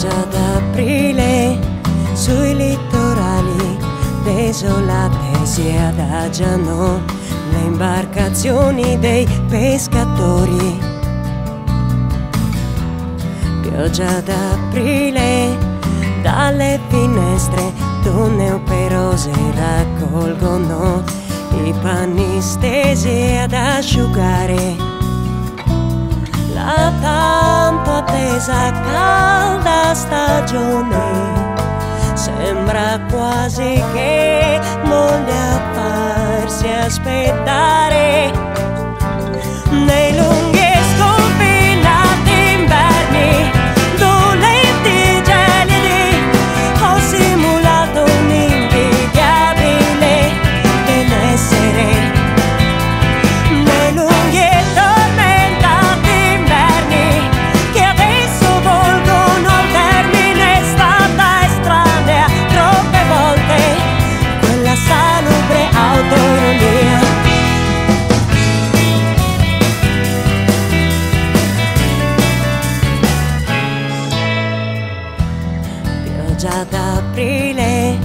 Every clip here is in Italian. pioggia d'aprile sui litorali desolate si adagiano le imbarcazioni dei pescatori. Pioggia d'aprile, dalle finestre donne operose raccolgono i panni stesi ad asciugare. La tanto attesa calda stagione sembra quasi che voglia farsi aspettare. Nei lunghi sconfinati inverni, dolenti gelidi, ho simulato un invidiabile benessere. Pioggia d'aprile,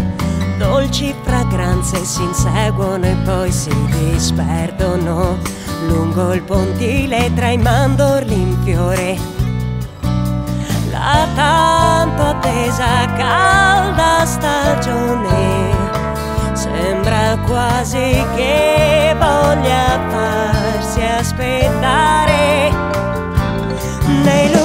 dolci fragranze si inseguono e poi si disperdono lungo il pontile tra i mandorli in fiore. La tanto attesa calda stagione sembra quasi che voglia farsi aspettare. Nei